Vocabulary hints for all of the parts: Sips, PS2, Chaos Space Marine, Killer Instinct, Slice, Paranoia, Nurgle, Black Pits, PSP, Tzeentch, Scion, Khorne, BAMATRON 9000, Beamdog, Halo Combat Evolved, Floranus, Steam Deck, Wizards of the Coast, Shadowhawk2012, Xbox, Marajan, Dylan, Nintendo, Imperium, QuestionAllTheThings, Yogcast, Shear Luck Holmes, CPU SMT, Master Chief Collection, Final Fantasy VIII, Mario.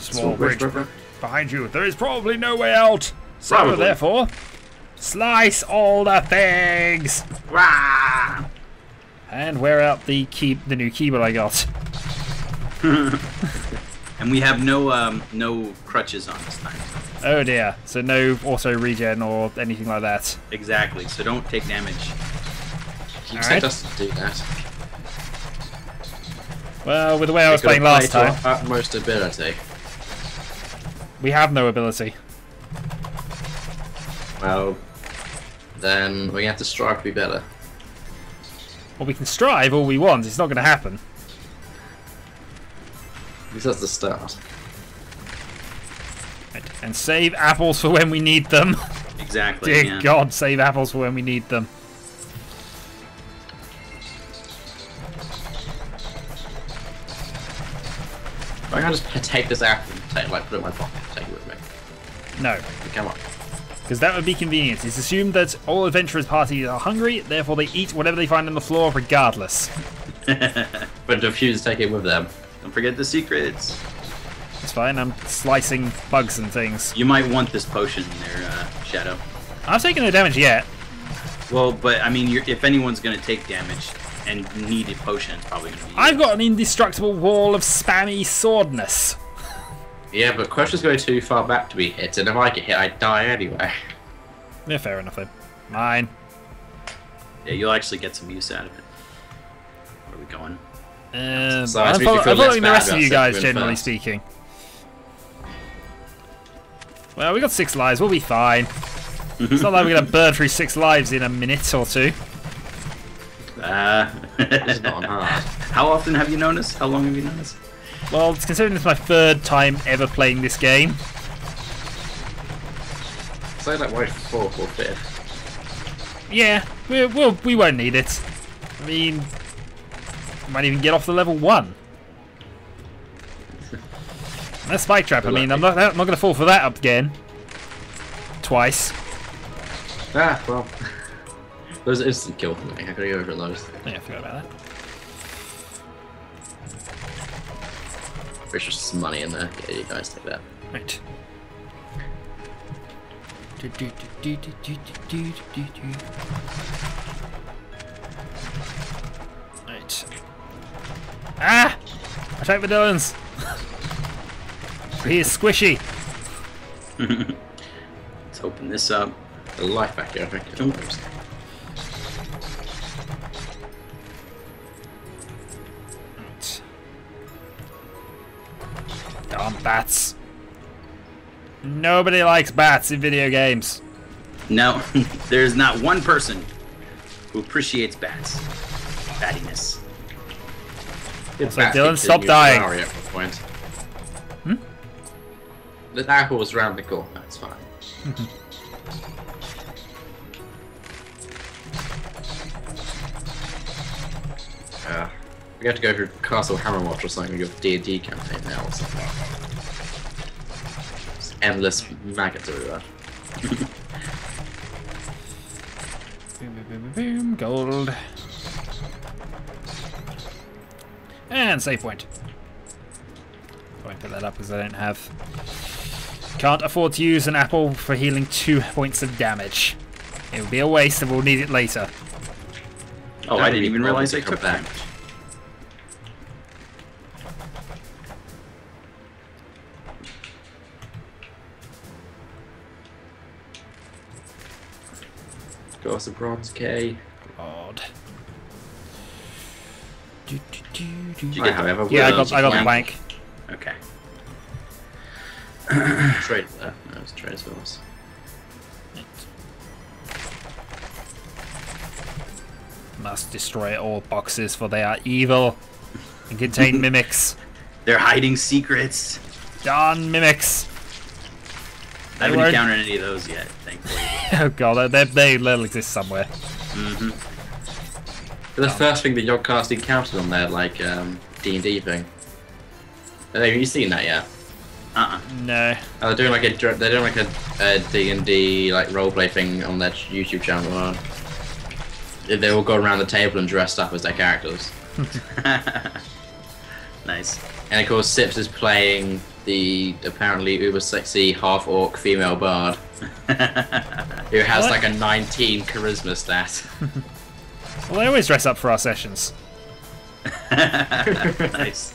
Small bridge behind you. There is probably no way out. So therefore, slice all the things. Rah! And wear out the new keyboard I got. And we have no crutches on this time. Oh dear. So no auto regen or anything like that. Exactly. So don't take damage. You expect us to do that. Well, with the way I was playing last time. Utmost ability. We have no ability. Well, then we have to strive to be better. Well, we can strive all we want. It's not going to happen. Because that's the start. Right. And save apples for when we need them. Exactly. Dear God, save apples for when we need them. I can just take this out and take, like, put it in my pocket and take it with me. No. Come on. Because that would be convenient. It's assumed that all adventurers' parties are hungry, therefore they eat whatever they find on the floor regardless. But refuse to take it with them. Don't forget the secrets. It's fine, I'm slicing bugs and things. You might want this potion in there, Shadow. I've taken no damage yet. Well, but, I mean, if anyone's going to take damage... and needed potion, probably gonna be. I've got an indestructible wall of spammy swordness. Yeah, but Crushers go too far back to be hit, and if I get hit, I die anyway. Yeah, fair enough then. Mine. Yeah, you'll actually get some use out of it. Where are we going? So I'm following the rest of you guys, generally speaking. Well, we got 6 lives, we'll be fine. It's not like we're gonna burn through 6 lives in a minute or two. It's not hard. How often have you known us? How long have you known us? Well, considering it's my 3rd time ever playing this game. So that way 4th or 5th. Yeah, we won't need it. I mean, we might even get off the level 1. That spike trap. I mean, I'm not going to fall for that up again. Twice. Ah, well. There's an instant kill for me. How can I go over those? Yeah, I forgot about that. There's just some money in there. Yeah, you guys take that. Right. Right. Ah! Attack the Dylans! He is squishy! Let's open this up. The life back here. Darn bats. Nobody likes bats in video games. No, there's not one person who appreciates bats. Battiness. Also, Dylan, stop dying. At the point. Hmm? The apple was round the corner, that's fine. We have to go through Castle Hammerwatch or something, your D&D campaign now or something. Just endless maggots everywhere. Boom, boom, boom, boom, boom, gold. And save point. I won't put that up because I don't have... Can't afford to use an apple for healing 2 points of damage. It would be a waste and we'll need it later. Oh, I didn't even realize they took that. Got a bronze K. God. I got the blank. Okay. Trade there. No, it's trade as well. Must destroy all boxes, for they are evil and contain mimics. They're hiding secrets. Darn mimics. I haven't encountered any of those yet, thankfully. Oh god, they'll exist somewhere. Mm-hmm. The first thing that Yogcast encountered on their like D&D thing. Have you seen that yet? No. Oh, they're doing like a D&D like roleplay thing on their YouTube channel. They all go around the table and dressed up as their characters. Nice. And of course, Sips is playing the apparently uber sexy half orc female bard who has like a 19 charisma stat. Well, I always dress up for our sessions. Nice.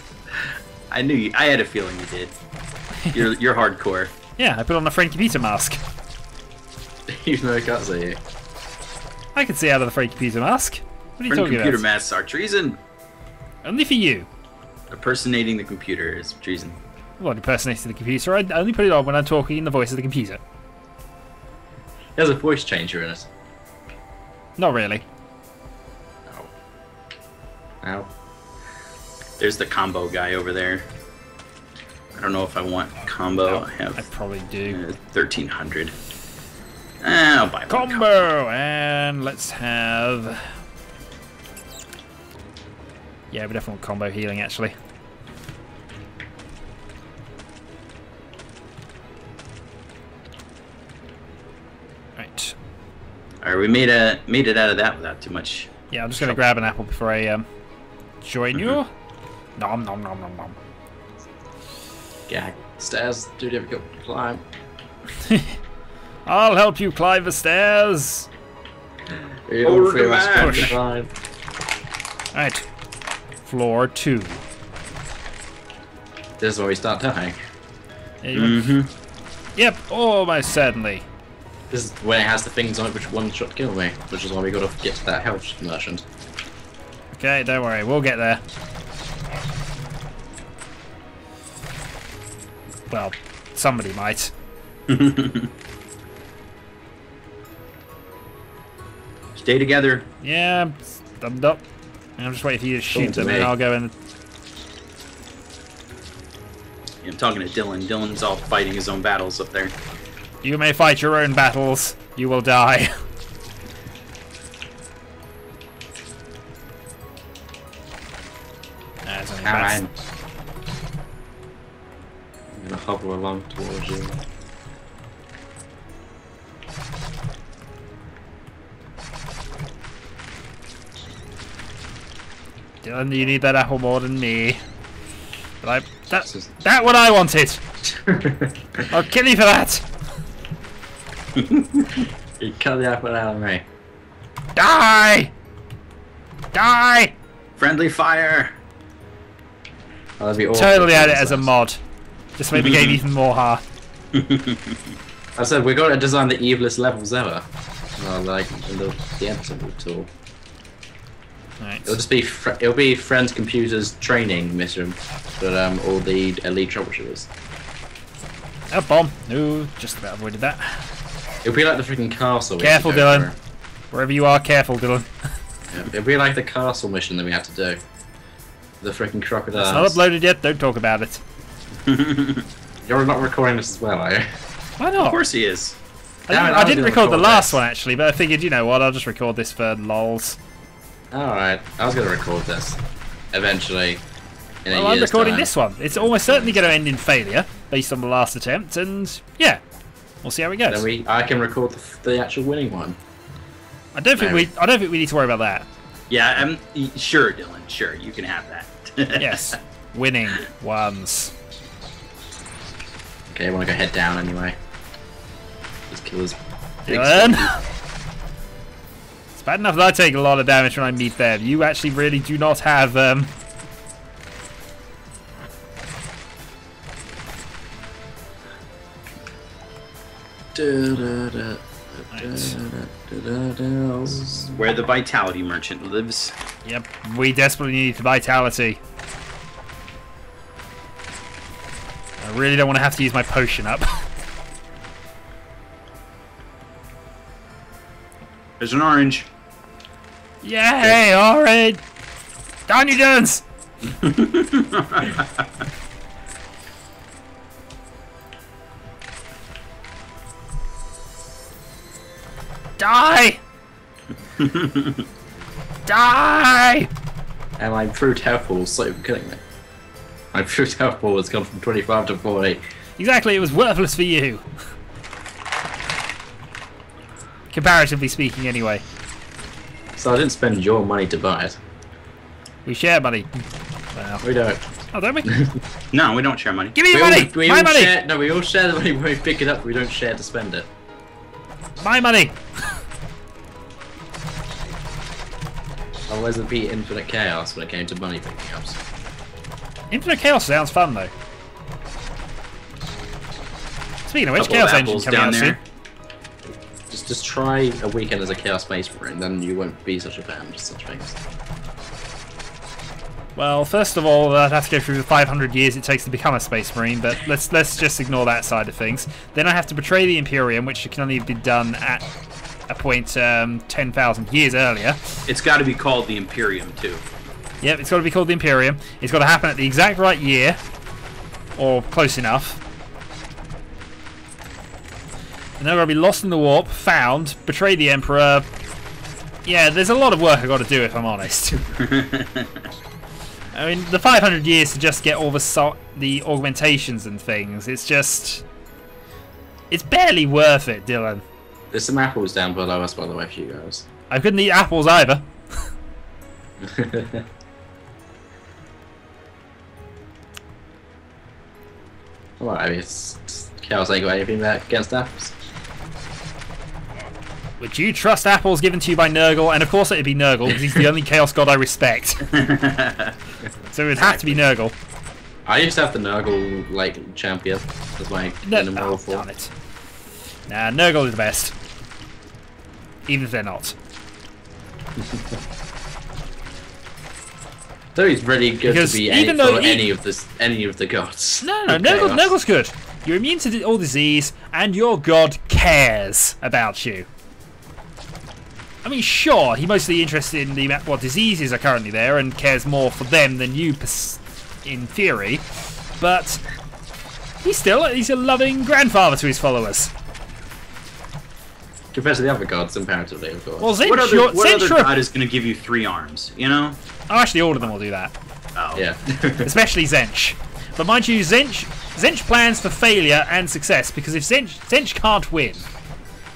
I knew you, I had a feeling you did. You're hardcore. Yeah, I put on a Frankie Peter mask. Even though I can't see you. I can see out of the Frankie Peter mask. What are you talking about? Computer masks are treason. Only for you. Impersonating the computer is treason. Well, impersonating the computer. I only put it on when I'm talking in the voice of the computer. It has a voice changer in it. Not really. No. No. There's the combo guy over there. I don't know if I want combo. No, I have. I probably do. 1300. I'll buy combo, and let's have. Yeah, we definitely want combo healing actually. Right. Alright, we made it out of that without too much. Yeah, I'm just gonna grab an apple before I join you. Nom nom nom nom nom. Yeah, stairs too difficult to climb. I'll help you climb the stairs. All three of us can climb. Alright. Floor 2. This is where we start dying. Mm-hmm. Yep, almost certainly. This is when it has the things on it which one shot kill me, which is why we got to get to that health merchant. Okay, don't worry, we'll get there. Well, somebody might. Stay together. Yeah, thumbed up. I'm just waiting for you to shoot them, and I'll go in. I'm talking to Dylan. Dylan's all fighting his own battles up there. You may fight your own battles. You will die. Nah, I'm gonna hobble along towards you. Dylan, you need that apple more than me. But that one I wanted! I'll kill you for that! You cut the apple out of me. Die! Die! Friendly fire! Oh, that'd be awful. Totally add it as a mod. Just made the game even more hard. I said, we've got to design the evilest levels ever. Oh, like, the Ansible tool. Right. It'll just be it'll be friends' computers training mission, but all the elite troubleshooters. A bomb! No, just about avoided that. It'll be like the freaking castle. Careful, Dylan. Wherever you are, careful, Dylan. Yeah, it'll be like the castle mission that we have to do. The freaking crocodiles. It's not uploaded yet. Don't talk about it. You're not recording this as well, are you? Why not? Of course he is. I didn't record the last one actually, but I figured, you know what? I'll just record this for lols. Alright, I was going to record this eventually. In well, I'm recording this one. It's almost certainly going to end in failure based on the last attempt, and yeah, we'll see how it goes. Then I can record the actual winning one. I don't think we need to worry about that. Yeah, sure, Dylan. Sure, you can have that. Yes, winning ones. Okay, I want to go head down anyway. Just kill his Dylan. Bad enough that I take a lot of damage when I meet them. You actually really do not have where the Vitality Merchant lives. Yep, we desperately need the Vitality. I really don't want to have to use my potion up. There's an orange. Yay, alright! Down you dance! Die! Die! And my improved health ball started killing me. My improved health ball has gone from 25 to 40. Exactly, it was worthless for you. Comparatively speaking, anyway. So I didn't spend your money to buy it. We share money. Well, we don't. Oh, don't we? No, we don't share money. Give me your money! My money! No, we all share the money when we pick it up, we don't share to spend it. My money! I always beat Infinite Chaos when it came to money picking ups. Infinite Chaos sounds fun, though. Speaking of which, Chaos Engine coming out soon. Just try a weekend as a Chaos Space Marine, then you won't be such a fan of such things. Well, first of all, I'd have to go through the 500 years it takes to become a Space Marine, but let's just ignore that side of things. Then I have to betray the Imperium, which can only be done at a point 10,000 years earlier. It's got to be called the Imperium, too. Yep, it's got to be called the Imperium. It's got to happen at the exact right year, or close enough. And then I've got to be lost in the warp, found, betray the Emperor. Yeah, there's a lot of work I've got to do, if I'm honest. I mean, the 500 years to just get all the augmentations and things, it's just... It's barely worth it, Dylan. There's some apples down below us, by the way, for you guys. I couldn't eat apples either. Well, I mean, it's Chaos ain't got anything there against apples. Would you trust apples given to you by Nurgle? And of course it'd be Nurgle, because he's the only Chaos God I respect. So it'd have to be Nurgle. I used to have the Nurgle, like, champion as my animal form. Nah, Nurgle is the best. Even if they're not. So he's really good because to be even any, though he... any of the gods. No, Nurgle's good. You're immune to all disease, and your god cares about you. I mean, sure, he's mostly interested in what diseases are currently there and cares more for them than you, in theory, but he's a loving grandfather to his followers. Compared to the other gods, comparatively, of course. Well, what other god is going to give you 3 arms, you know? Oh, actually, all of them will do that. Oh. Yeah. Especially Tzeentch. But mind you, Tzeentch plans for failure and success, because if Tzeentch can't win...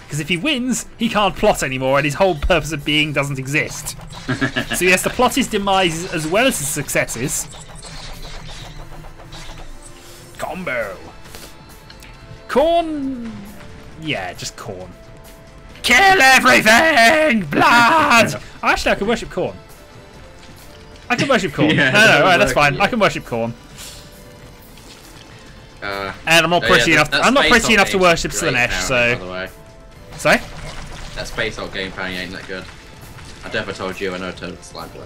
Because if he wins, he can't plot anymore, and his whole purpose of being doesn't exist. So he has to plot his demise as well as his successes. Combo. Khorne. Yeah, just Khorne. Kill everything! Blood! Actually, I can worship Khorne. I can worship Khorne. Yeah, no, right, that's fine. Yeah. I can worship Khorne. And I'm not pretty enough. I'm not pretty enough to worship Slaanesh, so. By the way. Sorry? That space old game apparently ain't that good. I never told you, I know it turned slime away.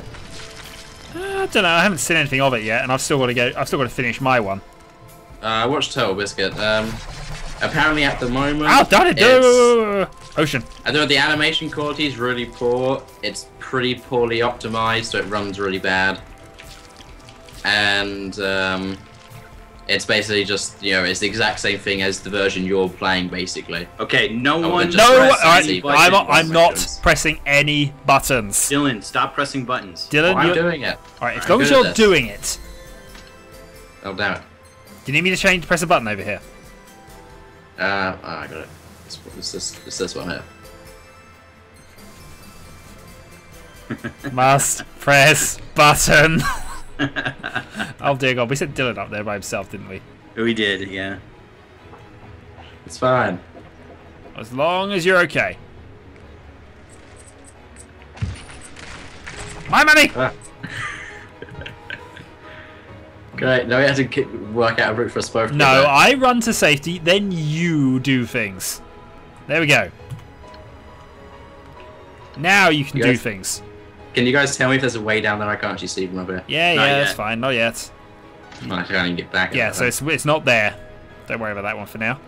I don't know, I haven't seen anything of it yet, and I've still got to finish my one. I watched Turtle Biscuit. Apparently at the moment I've done it, dude! Ocean. I know the animation quality is really poor, it's pretty poorly optimized, so it runs really bad. And it's basically just, you know, it's the exact same thing as the version you're playing, basically. Okay, I'm not pressing any buttons. Dylan, stop pressing buttons. Dylan, I'm doing it. All right, as long as you're doing it. Oh, damn it. Do you need me to press a button over here? I got it. It's this one here. Must press button. Oh dear God, we sent Dylan up there by himself, didn't we? We did, yeah. It's fine. As long as you're okay. My money! Great, now we have to work out a route for us both. No, I run to safety, then you do things. There we go. Now you can do things. Can you guys tell me if there's a way down there I can't actually see from up here? Yeah, that's fine. Not yet. I'm actually going to get back. Yeah, so it's not there. Don't worry about that one for now.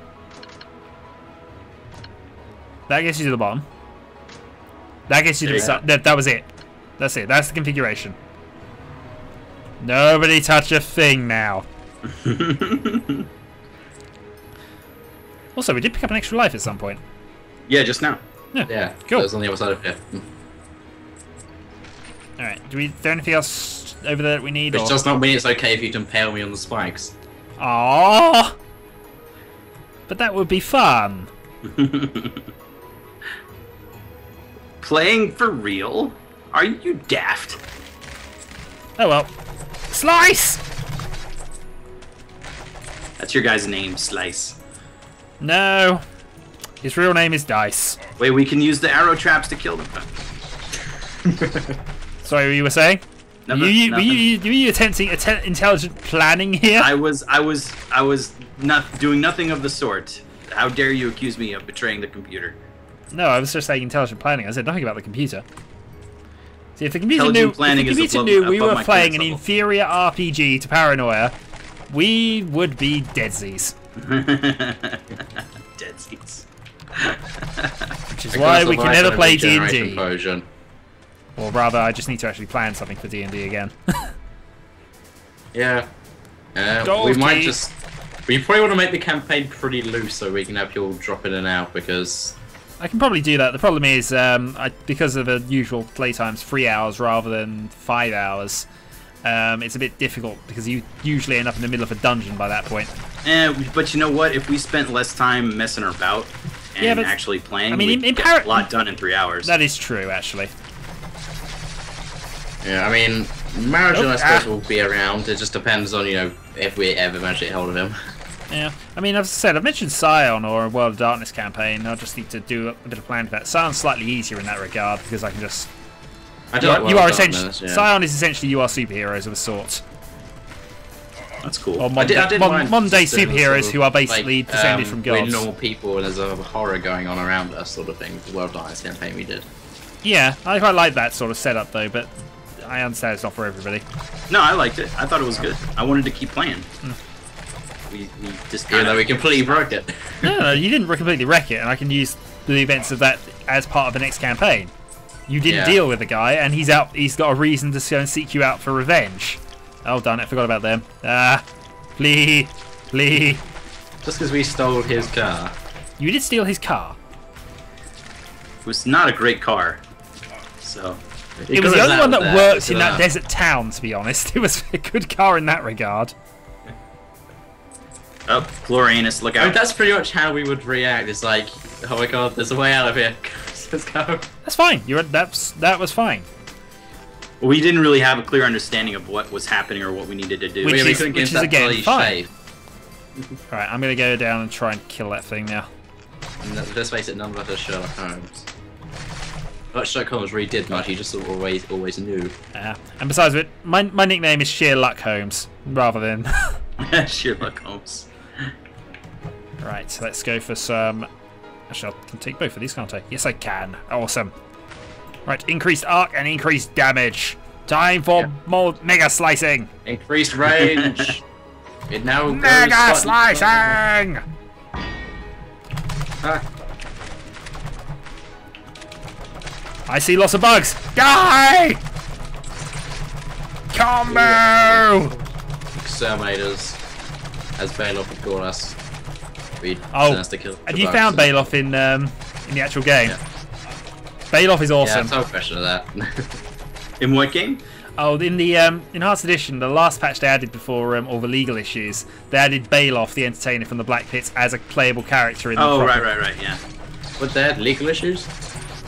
That gets you to the bottom. That gets you to the side. That was it. That's it. That's the configuration. Nobody touch a thing now. Also, we did pick up an extra life at some point. Yeah, just now. Yeah, cool. That was on the other side of it. Alright, is there anything else over there that we need? Which does not mean it's okay if you impale me on the spikes. Aww! But that would be fun! Playing for real? Are you daft? Oh well. Slice! That's your guy's name, Slice. No. His real name is Dice. Wait, we can use the arrow traps to kill them. Sorry, what you were saying? Nothing, were you attempting intelligent planning here? I was not doing nothing of the sort. How dare you accuse me of betraying the computer? No, I was just saying intelligent planning. I said nothing about the computer. See, if the computer knew, we were playing an inferior RPG to Paranoia, we would be deadsies. Deadsies. Which is why we can never play D&D. Or rather, I just need to actually plan something for D&D again. Yeah. We might just... We probably want to make the campaign pretty loose so we can have you all drop in and out, because... I can probably do that. The problem is, because of the usual playtime's 3 hours rather than 5 hours, it's a bit difficult because you usually end up in the middle of a dungeon by that point. But you know what? If we spent less time messing about and actually playing, I mean, we'd get a lot done in 3 hours. That is true, actually. Yeah, I mean, Marajan, I suppose, will be around. It just depends on, you know, if we ever manage to get hold of him. Yeah, I mean, as I said, I've mentioned Scion or a World of Darkness campaign. I just need to do a bit of planning for that. Scion's slightly easier in that regard because I can just... Scion is essentially you are superheroes of a sort. That's cool. Or modern-day superheroes who are basically descended from gods. We're normal people and there's a horror going on around us, sort of thing. The World of Darkness campaign we did. Yeah, I quite like that sort of setup though, but I understand it's not for everybody. No, I liked it. I thought it was good. I wanted to keep playing. We just we completely broke it. No, you didn't completely wreck it, and I can use the events of that as part of the next campaign. You didn't deal with the guy, and he's out. He's got a reason to go and seek you out for revenge. Oh, darn it! I forgot about them. Please. Just because we stole his car. You did steal his car. It was not a great car, so. It was the only one that worked in that desert town, to be honest. It was a good car in that regard. Oh, Chlorinus, look out. I mean, that's pretty much how we would react. It's like, oh my god, there's a way out of here. Let's go. That's fine. That was fine. We didn't really have a clear understanding of what was happening or what we needed to do. Which is again, fine. Alright, I'm going to go down and try and kill that thing now. Let's face it, none of us are Sherlock Holmes. But Sherlock Holmes really did much, he just always knew. And besides it, my nickname is Shear Luck Holmes, rather than... Shear Luck Holmes. Right, so let's go for some... Actually, I can take both of these, can't I? Yes, I can. Awesome. Right, increased arc and increased damage. Time for more mega slicing. Increased range. It now mega slicing! I see lots of bugs. Die! Combo! Exterminators, as Baeloth would call us. Have you found Baeloth in the actual game? Yeah. Baeloth is awesome. Yeah, I'm so fresh of that. In what game? Oh, in the in Heart's Edition, the last patch they added before all the legal issues, they added Baeloth, the entertainer from the Black Pits, as a playable character in the. Oh, right, yeah. But they had legal issues.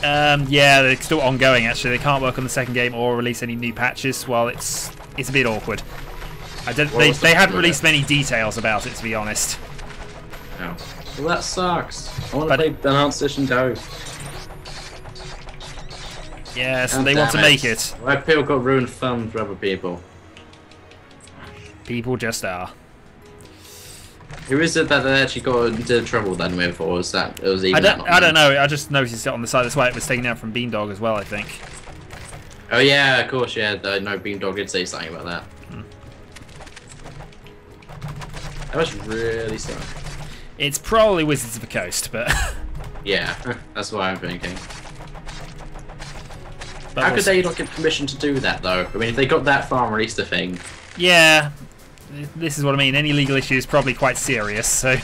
Yeah, they're still ongoing. Actually, they can't work on the second game or release any new patches. Well, it's a bit awkward. They haven't released many details about it, to be honest. Oh. Well, that sucks. I want to play the Enhanced Edition Go. Yeah, so they want to make it. Why people got ruined fun for other people? People just are. Who is it that they actually got into trouble then with, or was that it was even? I don't know. I just noticed it on the side. That's why it was taken out from Beamdog as well, I think. Oh yeah, of course. Yeah, no, Beamdog did say something about that. That was really sad. It's probably Wizards of the Coast, but yeah, that's what I'm thinking. How could they not give permission to do that though? I mean, if they got that far and released the thing. Yeah, this is what I mean. Any legal issue is probably quite serious. So,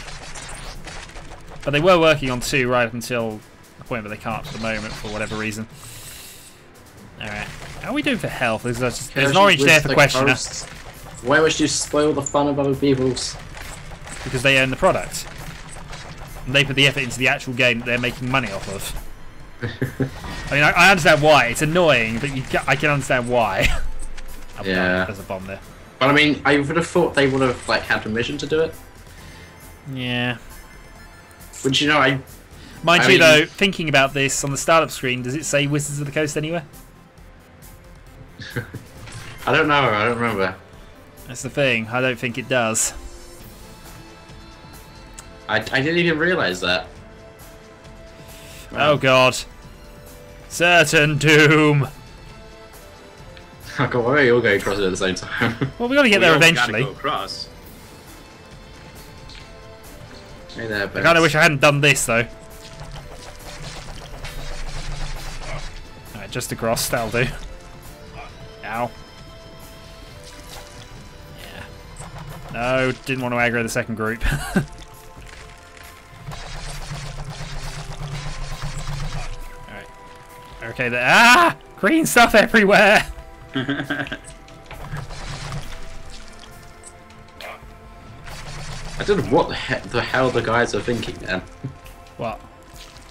but they were working on 2 right up until the point where they can't at the moment for whatever reason. All right, how are we doing for health? There's an orange there for questioner. Why would you spoil the fun of other people's? Because they own the product. And they put the effort into the actual game that they're making money off of. I mean, I understand why. It's annoying, but I can understand why. There's a bomb there. But I mean, I would have thought they would have like had permission to do it. Yeah. Which, you know, I mean, thinking about this on the startup screen, does it say Wizards of the Coast anywhere? I don't know. I don't remember. That's the thing. I don't think it does. I didn't even realise that. Oh god. Certain doom. Oh god, why are we all going across it at the same time? Well, we got to get there eventually. Go across. Hey there, I kind of wish I hadn't done this though. Alright, just across, that'll do. Ow. Yeah. No, didn't want to aggro the second group. Alright. Okay, there. Ah! Green stuff everywhere! I don't know what the hell the guys are thinking then. What?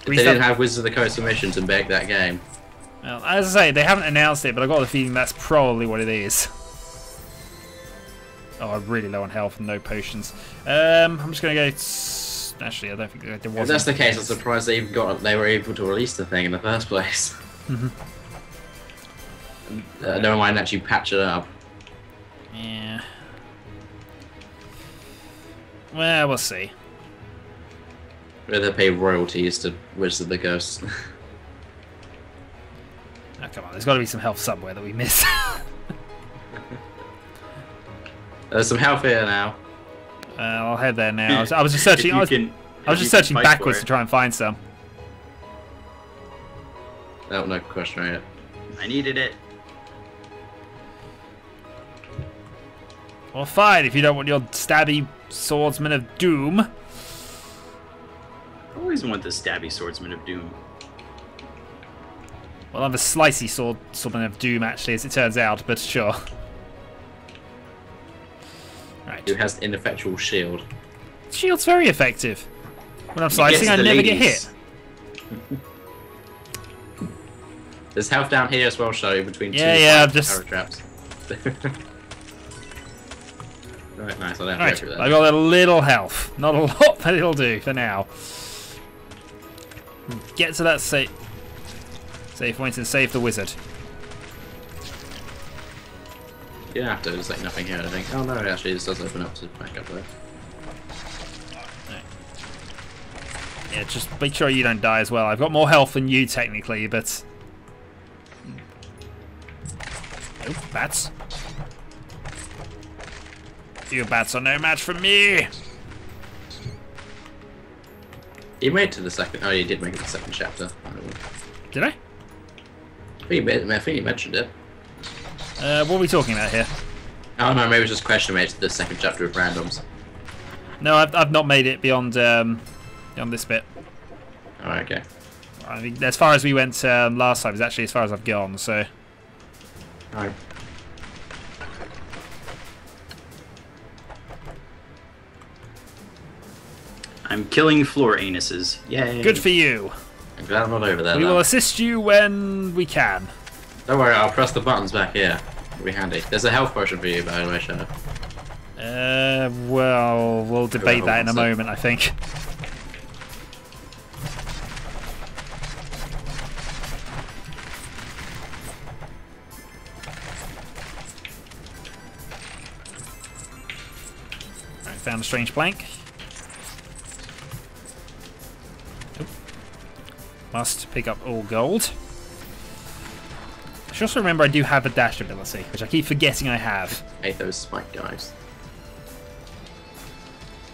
They didn't have Wizards of the Coast submissions and back that game. Well, as I say, they haven't announced it, but I got the feeling that's probably what it is. Oh, I'm really low on health and no potions. I'm just gonna go. Actually, I don't think there was. If that's the case, I'm surprised they even got. They were able to release the thing in the first place. Never mind, actually patch it up. Yeah. Well, we'll see. They pay royalties to Wizards of the Coast. Oh, come on, there's got to be some health somewhere that we miss. There's some health here now. I'll head there now. I was just searching. I was just searching backwards to try and find some. Oh, no question right. I needed it. Well, fine. If you don't want your stabby swordsman of doom. I always want the stabby swordsman of doom. Well, I'm a slicey swordsman of doom, actually, as it turns out, but sure. Right. Who has ineffectual shield? Shield's very effective. When I'm slicing, I never get hit. There's health down here as well, Shadow, between two power traps. Right, nice. I don't have to go for that. I got a little health. Not a lot, but it'll do for now. Get to that save points and save the wizard. You don't have to, there's like nothing here, I think. Oh no, it actually just does open up to back up there. No. Yeah, just make sure you don't die as well. I've got more health than you technically, but. Oh, bats. You bats are no match for me! You made it to the second. Oh, you did make it to the second chapter. Did I? I think you mentioned it. What are we talking about here? Oh no, maybe it was just question made to the second chapter of randoms. No, I've not made it beyond beyond this bit. Oh, okay. I mean, as far as we went last time is actually as far as I've gone. So. Right. I'm killing floor anuses. Yay! Good for you. I'm glad I'm not over there. We will assist you when we can. Don't worry, I'll press the buttons back here. It'll be handy. There's a health potion for you, by the way, Shadow. Well, we'll debate that in a moment, I think. Right, found a strange plank. Must pick up all gold. I should also remember I do have a dash ability, which I keep forgetting I have. Hey, those spike guys.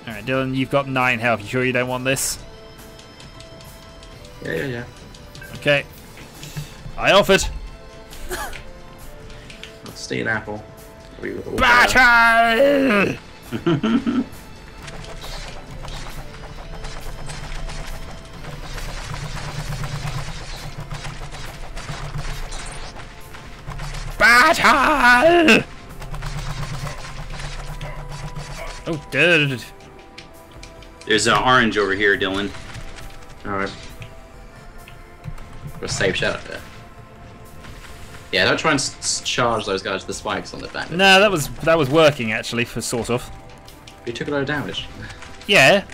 Alright, Dylan, you've got 9 health. You sure you don't want this? Yeah. Okay. I offered. Let's steal an apple. Batter! Battle! Oh, dude. There's an orange over here, Dylan. Alright. We'll save Shadow there. Yeah, don't try and charge those guys with the spikes on the back. No, that was working actually, for sort of. You took a lot of damage. Yeah,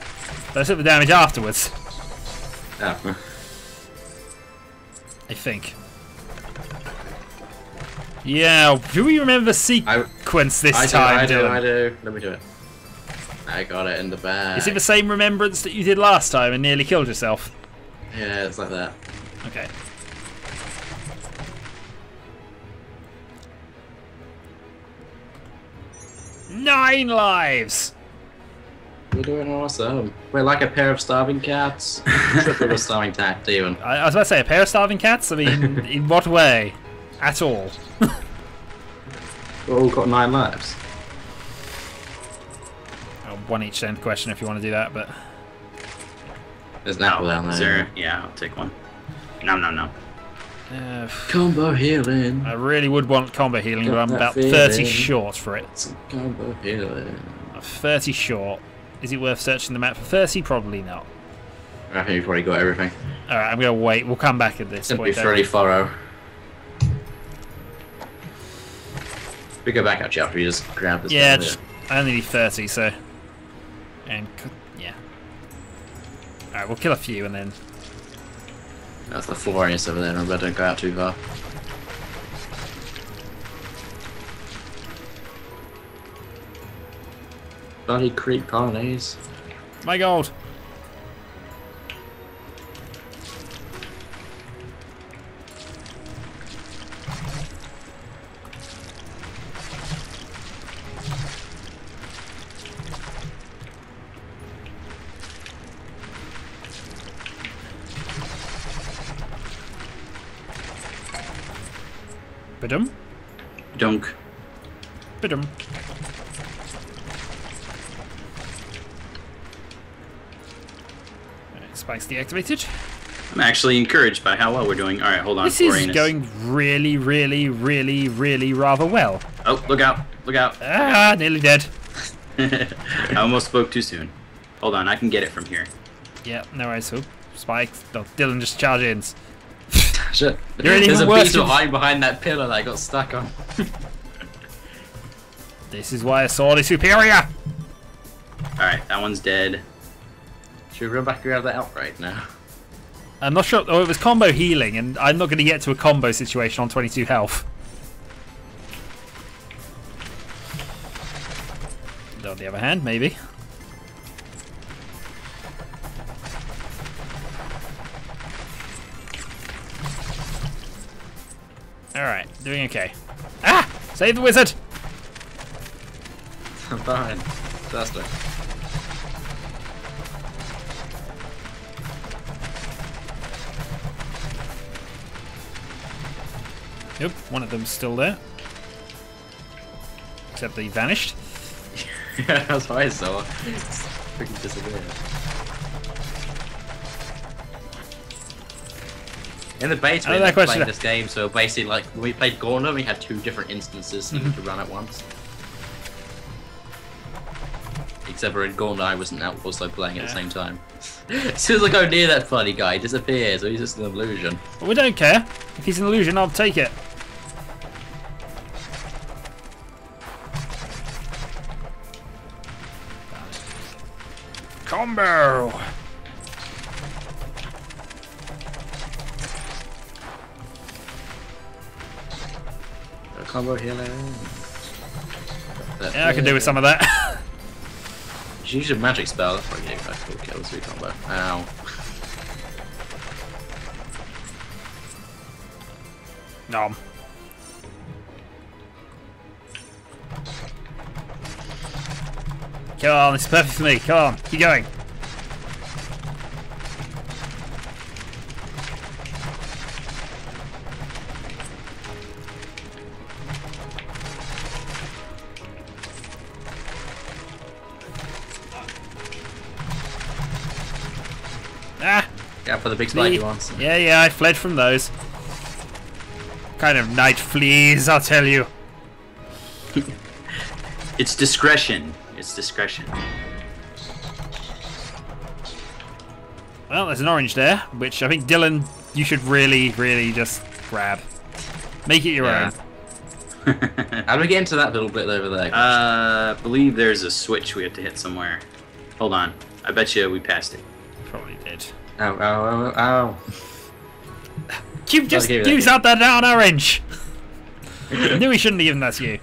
but I took the damage afterwards. Oh. I think. Yeah, do we remember sequence this time, Dylan? I do. Let me do it. I got it in the bag. Is it the same remembrance that you did last time and nearly killed yourself? Yeah, it's like that. Okay. Nine lives! You're doing awesome. We're like a pair of starving cats. Triple starving cat, Dylan. I was about to say, a pair of starving cats? I mean, in what way? At all. We've all got 9 lives. Oh, one each end question if you want to do that, but... There's an apple down there. Zero. Yeah, I'll take one. No. Combo healing. I really would want combo healing, but I'm about 30 short for it. Some combo healing. I'm 30 short. Is it worth searching the map for 30? Probably not. I think you've already got everything. Alright, I'm going to wait. We'll come back at this. It'll be fairly thorough. We go back actually after we just grab this. Yeah, just, I only need 30, so. And yeah. Alright, we'll kill a few and then. That's the Florius over there, and I better don't go out too far. Bloody creep colonies. My gold! Bidum. Dunk. Bidum. Spikes deactivated. I'm actually encouraged by how well we're doing. Alright, hold on. This is going really, really, really, really rather well. Oh, look out. Look out. Ah, nearly dead. I almost spoke too soon. Hold on, I can get it from here. Yeah, no worries. So, spikes. No, Dylan just charge in. Shit. There's a beetle hiding behind that pillar that I got stuck on. This is why a sword is superior! Alright, that one's dead. Should we run back and grab that outright now? I'm not sure. Oh, it was combo healing, and I'm not going to get to a combo situation on 22 health. And on the other hand, maybe. Alright, doing okay. Ah! Save the wizard! I'm fine. Disaster. Nope, one of them's still there. Except they vanished. Yeah, that's why I saw it. It's freaking disappeared. In the beta, we were playing this game, so basically, like, when we played Gauntlet, we had 2 different instances to run at once. Except for in Gauntlet, I wasn't out also playing at the same time. As soon as I go near that bloody guy, he disappears, or he's just an illusion. But we don't care. If he's an illusion, I'll take it. Combo! Combo healing. Yeah, I can do with some of that. She used a magic spell. That's what I gave back full kills to combo. Ow. Nom. Come on, this is perfect for me. Come on, keep going. For the big spiky ones. Yeah, I fled from those. Kind of night fleas, I'll tell you. It's discretion. It's discretion. Well, there's an orange there, which I think, Dylan, you should really, really just grab. Make it your own. How do we get into that little bit over there? I believe there's a switch we have to hit somewhere. Hold on. I bet you we passed it. Probably did. Ow, ow, ow, ow. You just used up that down orange! I knew we shouldn't have given that to you.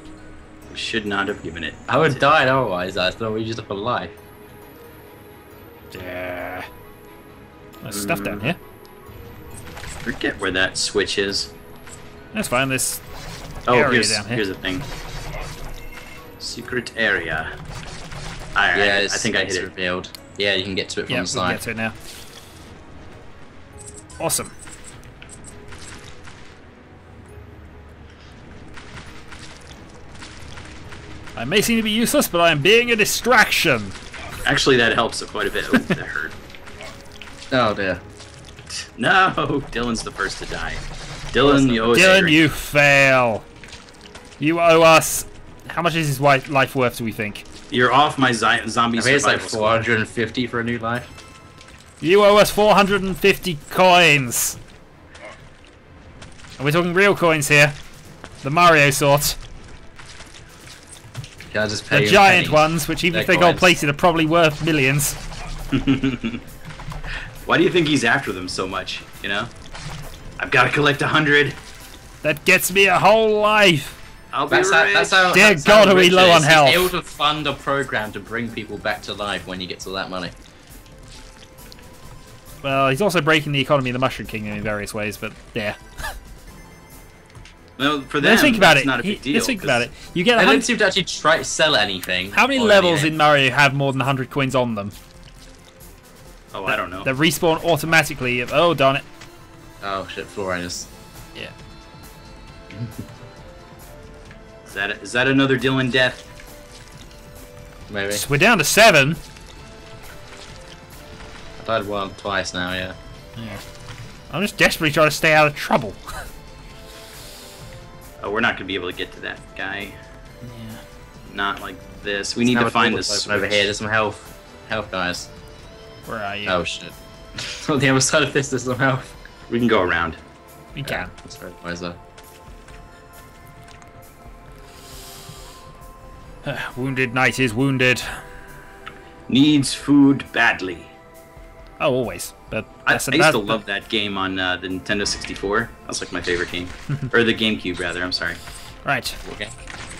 We should not have given it. I would have died otherwise. I thought we used up a life. Yeah. There's stuff down here. I forget where that switch is. Let's find this area down here. Here's the thing. Secret area. Alright, yeah, I think I hit it. Revealed. Yeah, you can get to it from the side. Yeah, get to it now. Awesome. I may seem to be useless, but I am being a distraction. Actually, that helps quite a bit. Oh, that hurt. Oh dear. No, Dylan's the first to die. Dylan, you owe us. Dylan, you fail. You owe us. How much is his life worth? Do we think? You're off my zombie. I mean, it's like 450 for a new life. You owe us 450 coins. And we're talking real coins here, the Mario sort. Can I just pay the giant ones, which even if they got plated, are probably worth millions. Why do you think he's after them so much? You know, I've got to collect 100. That gets me a whole life. I'll be rich. Dear God, are we low on health? Build a fund or program to bring people back to life when you get to that money. Well, he's also breaking the economy of the Mushroom Kingdom in various ways, but yeah. Well, for them, it's not a big deal. Let's think about it. You get. I don't seem to actually try to sell anything. How many levels in Mario have more than 100 coins on them? Oh, I don't know. They respawn automatically. Oh, darn it. Oh, shit, Florinus. Yeah. Is that another Dylan death? Maybe. So we're down to 7. I died twice now, yeah. Yeah. I'm just desperately trying to stay out of trouble. Oh, we're not going to be able to get to that guy. Yeah. Not like this. We need to find this over here. There's some health guys. Where are you? Oh shit. On the other side of this, there's some health. We can go around. We can. That's very wiser. Wounded knight is wounded. Needs food badly. Oh, always. But I used to love that game on the Nintendo 64. That's like my favorite game, or the GameCube rather. I'm sorry. Right. Okay.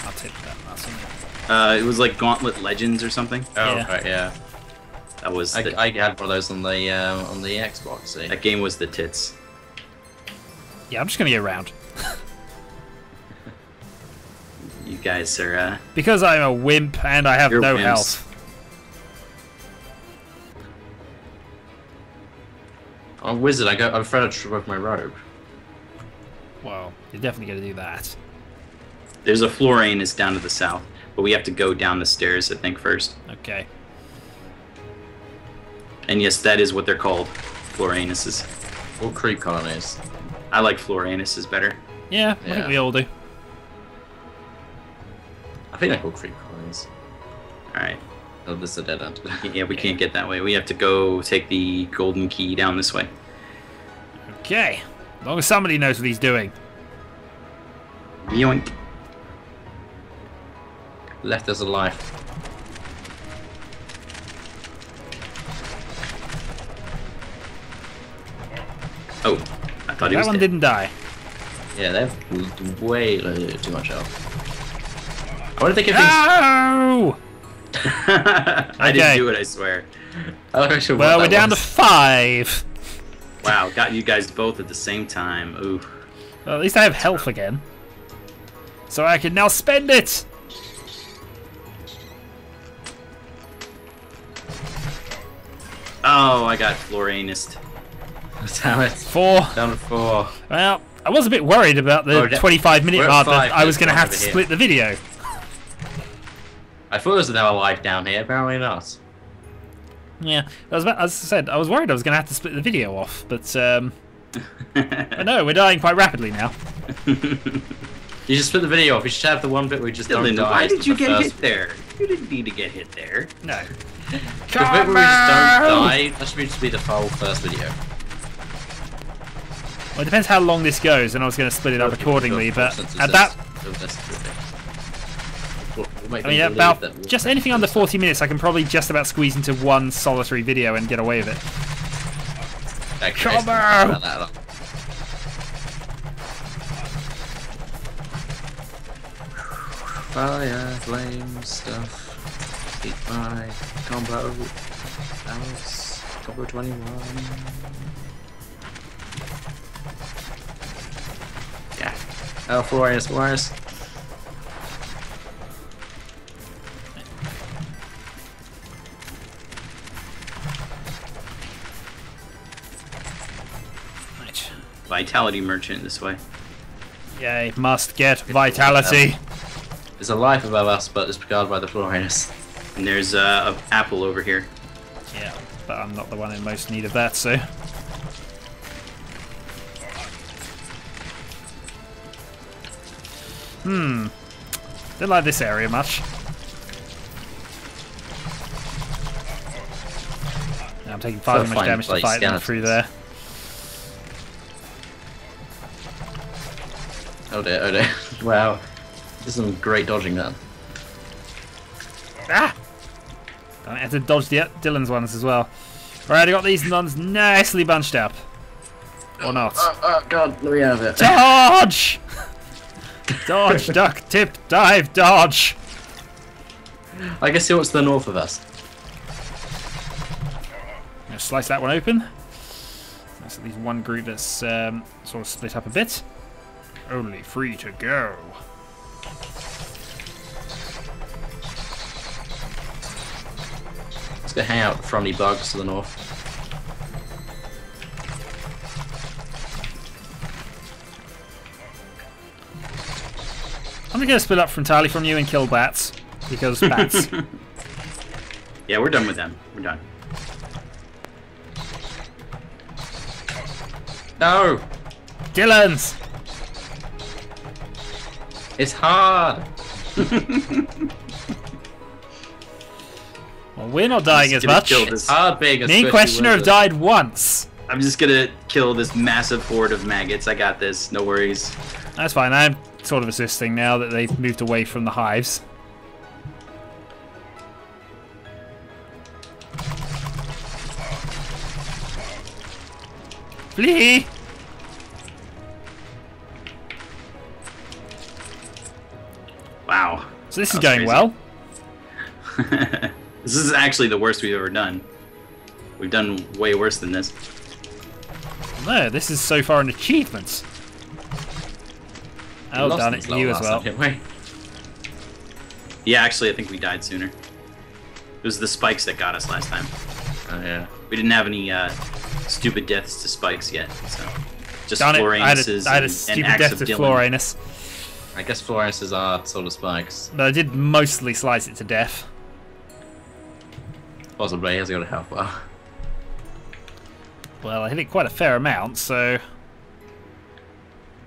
I'll take that last one. It was like Gauntlet Legends or something. Oh, yeah. Right, yeah. That was. I had one of those on the Xbox. See? That game was the tits. Yeah, I'm just gonna get around. You guys are because I'm a wimp and I have no health. I'm a wizard. I'm afraid I should rip my robe. Well, you're definitely gonna do that. There's a Florane is down to the south, but we have to go down the stairs, I think, first. Okay. And yes, that is what they're called, Floranuses. Or creep colonies. I like Floranuses better. Yeah, I think we all do. I think they're called creep coins. Alright. Oh, this is a dead end. Yeah, we can't get that way. We have to go take the golden key down this way. Okay. As long as somebody knows what he's doing. Yoink. Left us alive. Oh, I thought he was dead. That one didn't die. Yeah, they've way too much health. What did they give these? No! I didn't do it, I swear. Well, we're down to 5. Wow, got you guys both at the same time. Ooh. Well, at least I have health again. So I can now spend it! Oh, I got Floranist. Damn it. 4. Down to 4. Well, I was a bit worried about the 25-minute mark that I was going to have to split the video. I thought there was another life down here, apparently not. Yeah, as I said, I was worried I was going to have to split the video off, but but no, we're dying quite rapidly now. You just split the video off, you should have the one bit where you just don't die. Why did you get hit there? You didn't need to get hit there. No. The bit where we just don't die, that should just be the whole first video. Well, it depends how long this goes, and I was going to split it up accordingly, but at that... I mean, about just anything under 40 minutes, I can probably just about squeeze into one solitary video and get away with it. Okay, come on! Fire, flame, stuff. Eat my combo. Alice, combo 21. Yeah. Oh, Florius. Right. Vitality merchant this way. Yay, must get vitality. There's a life above us, but it's guarded by the Florinus. And there's an apple over here. Yeah, but I'm not the one in most need of that, so. Don't like this area much. No, I'm taking far too much damage to fight them through there. Oh dear. Wow. This is some great dodging that. Ah! I had to dodge the Dylan's ones as well. Alright, I got these nuns nicely bunched up. Or not. Oh god, let me out of it. Dodge! Dodge, duck, tip, dive, dodge! I guess he wants to the north of us. I'm gonna slice that one open. That's at least one group that's sort of split up a bit. Only three to go. Let's go hang out with Fromly Bugs to the north. I'm gonna split up entirely from you and kill bats. Because bats. Yeah, we're done with them. We're done. No! Dylan's! It's hard! Well, we're not dying as much. It's hard being a main questioner have died once. I'm just gonna kill this massive horde of maggots. I got this. No worries. That's fine. I'm sort of assisting now that they've moved away from the hives. Flee! Wow. So this is going crazy. Well. This is actually the worst we've ever done. We've done way worse than this. No, this is so far an achievement. Oh, done it to you as well. Yeah, actually, I think we died sooner. It was the spikes that got us last time. Oh, yeah. We didn't have any stupid deaths to spikes yet, so. Just Floranuses and stupid death to Floranus. I guess Floranuses are sort of spikes. No, I did mostly slice it to death. Possibly, he hasn't got a health bar. Well, I hit it quite a fair amount, so.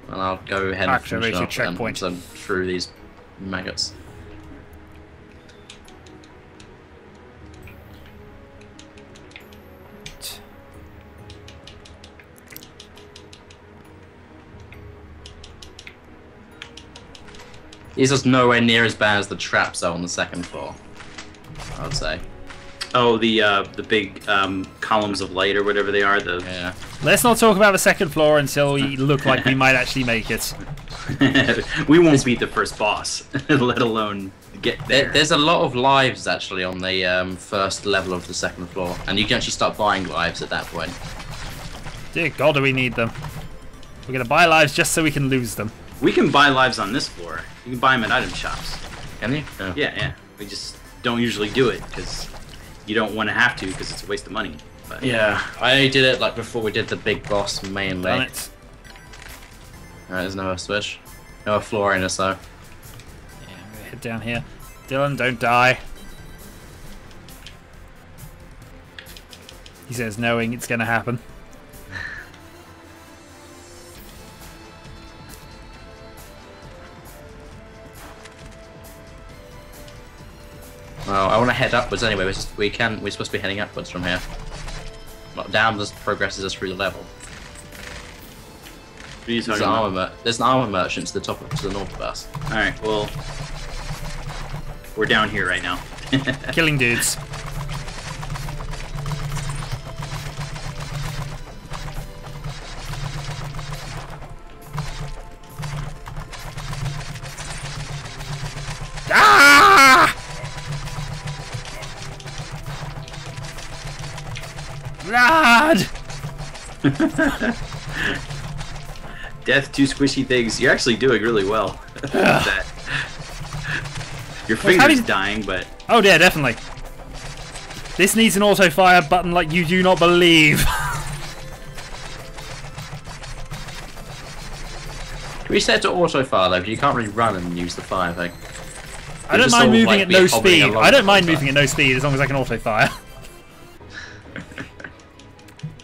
Well, I'll go ahead and finish up checkpoint through these maggots. These are nowhere near as bad as the traps are on the second floor, I would say. Oh, the big columns of light or whatever they are. The yeah. Let's not talk about the second floor until we look like we might actually make it. We won't beat the first boss, let alone get there. There's a lot of lives actually on the first level of the second floor, and you can actually start buying lives at that point. Dear God, do we need them? We're gonna buy lives just so we can lose them. We can buy lives on this floor. You can buy them at item shops. Can you? Oh. Yeah. We just don't usually do it because. You don't want to have to because it's a waste of money. But. Yeah, I only did it like before we did the big boss mainly. Done it. Alright, there's no switch. No floor in us though. Yeah, I'm gonna head down here. Dylan, don't die. He says knowing it's gonna happen. Well, I want to head upwards anyway. We're supposed to be heading upwards from here. Not down. This progresses us through the level. There's an armor merchant to the north of us. All right. Well, We're down here right now. Killing dudes. Ah! Rad! Death to squishy things. You're actually doing really well. That. Your finger's dying, but... Oh, yeah, definitely. This needs an auto-fire button like you do not believe. Can we set to auto-fire, though? Because you can't really run and use the fire thing. I don't mind moving at no speed. I don't mind moving at no speed as long as I can auto-fire.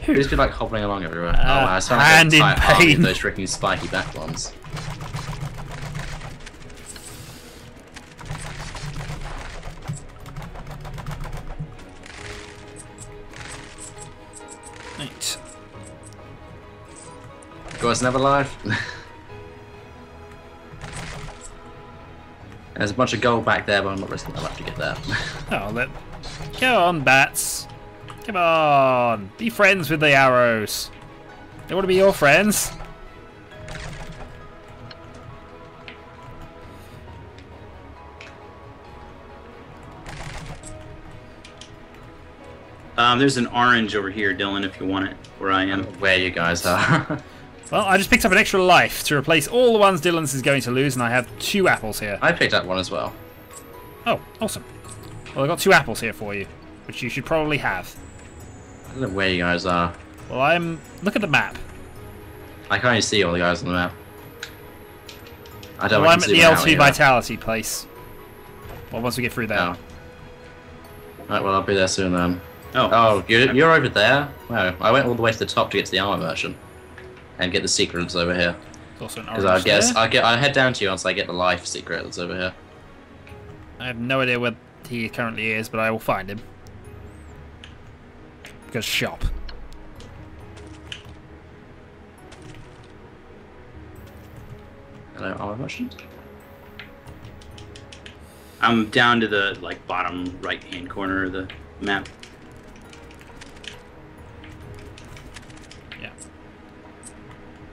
Who's just be like hobbling along everywhere. Oh, I sound like a tight army with those freaking spiky back ones. Right. You guys never alive? There's a bunch of gold back there, but I'm not risking my life to get there. Oh, look. Come on, bats. Come on. Be friends with the arrows. They want to be your friends. There's an orange over here, Dylan, if you want it, where I am. Where you guys are. Well, I just picked up an extra life to replace all the ones Dylan's is going to lose, and I have 2 apples here. I picked up one as well. Oh, awesome. Well, I've got 2 apples here for you, which you should probably have. I don't know where you guys are. Well, I'm... Look at the map. I can't even see all the guys on the map. I don't know. Well, I'm at the L2 Vitality place. Well, once we get through there. Oh. Alright, well, I'll be there soon then. Oh. Oh, you're over there? No, I went all the way to the top to get to the armor merchant. And get the secrets over here. Because I guess I head down to you once I get the life secret that's over here. I have no idea where he currently is, but I will find him. Because shop. Hello, armor merchant. I'm down to the like bottom right-hand corner of the map.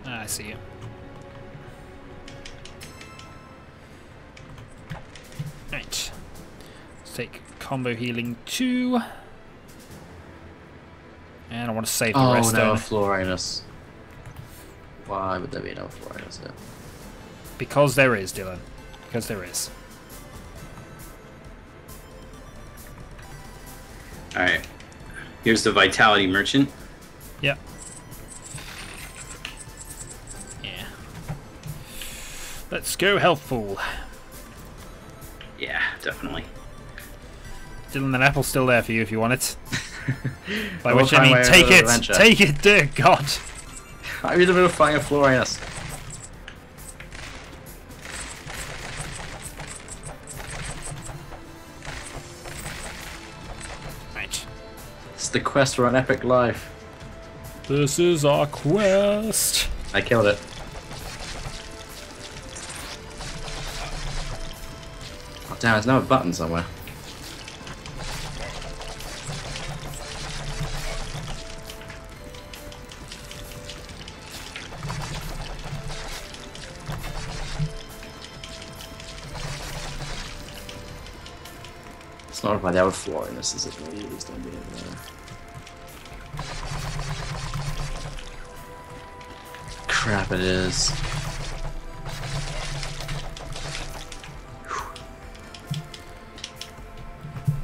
I see you. Right. Let's take combo healing 2. And I want to save the redstone. Oh, no, Florinus. Why would there be no Florinus there? Because there is, Dylan. Because there is. Alright. Here's the Vitality Merchant. Yep. Let's go helpful. Yeah, definitely. Dylan, that apple's still there for you if you want it. By which I mean, take it! Adventure. Take it, dear God! I'm in the middle of flying a Florinus. Right. It's the quest for an epic life. This is our quest! I killed it. Damn, there's no button somewhere. It's not by the old floor, and this is at least gonna be there. Crap, it is.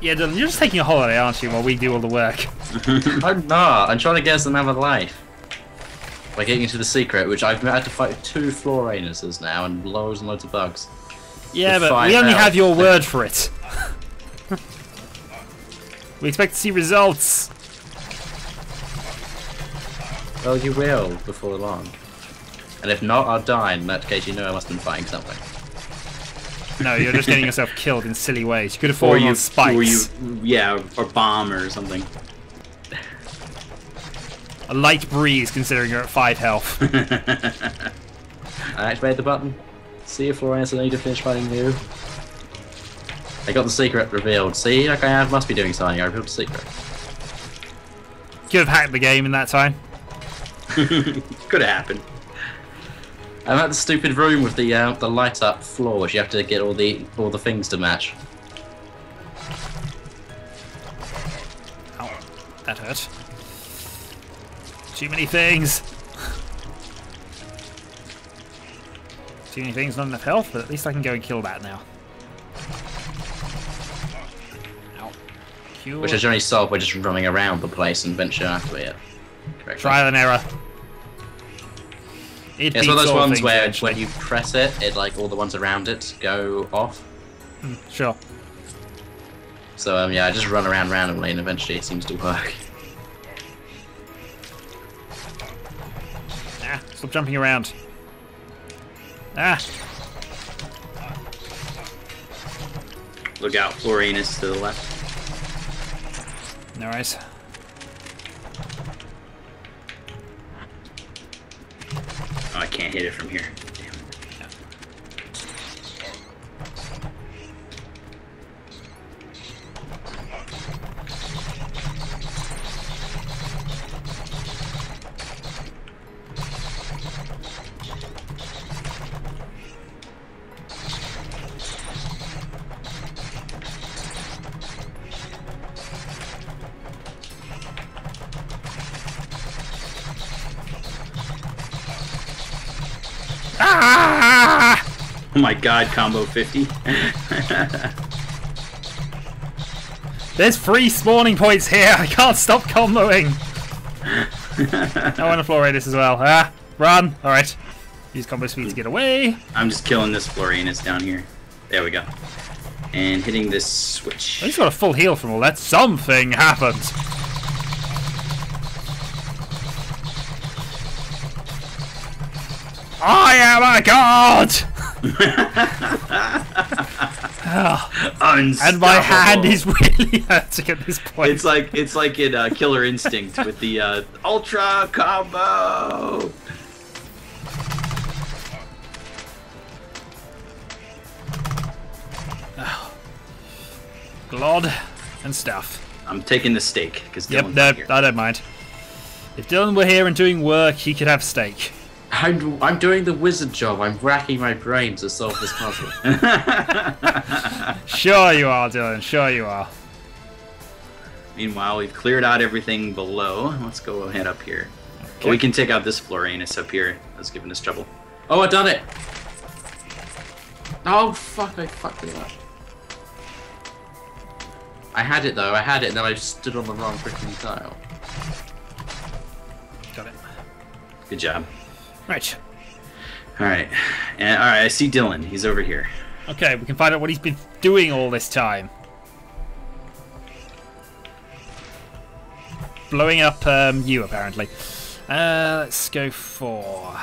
Yeah, Dylan, you're just taking a holiday, aren't you, while we do all the work? I'm not. I'm trying to get us another life. By getting into the secret, which I've had to fight 2 Florinuses now, and loads and loads of bugs. Yeah, but we only have your word for it. We expect to see results. Well, you will, before long. And if not, I'll die. In that case, you know I must have been fighting something. No, you're just getting yourself killed in silly ways. You could have fallen on spikes. Or or bomb or something. A light breeze, considering you're at 5 health. I activated the button. See if Florian, I need to finish fighting you. I got the secret revealed. See, like I must be doing something. I revealed the secret. Could have hacked the game in that time. Could have happened. I'm at the stupid room with the light up floor, which you have to get all the things to match. Ow, that hurt. Too many things. Too many things, not enough health, but at least I can go and kill that now. Cure. Which is only solved by just running around the place and venture after it. Correctly. Trial and error. It's one of those ones where when you press it, like all the ones around it go off. Sure. So yeah, I just run around randomly and eventually it seems to work. Ah, stop jumping around. Ah. Look out, Florine is to the left. No worries. Oh, I can't hit it from here. Damn it. Yeah. Oh my god, combo 50. There's free spawning points here. I can't stop comboing. I want to Florinus as well. Ah, run. Alright. Use combo speed to get away. I'm just killing this Florinus down here. There we go. And hitting this switch. I just got a full heal from all that. Something happened. I am a god! And my hand is really hurting at this point. It's like in Killer Instinct with the ultra combo. Oh. Glod and stuff. I'm taking the steak because Dylan's not here. I don't mind. If Dylan were here and doing work, he could have steak. I'm doing the wizard job. I'm racking my brain to solve this puzzle. Sure you are, Dylan. Sure you are. Meanwhile, we've cleared out everything below. Let's go head up here. Okay. Oh, we can take out this Florinus up here. That's giving us trouble. Oh, I've done it. Oh, fuck. I fucked it up. I had it, though. I had it, and then I just stood on the wrong freaking tile. Got it. Good job. Right. Alright. Alright, I see Dylan. He's over here. Okay, we can find out what he's been doing all this time. Blowing up you, apparently. Let's go for...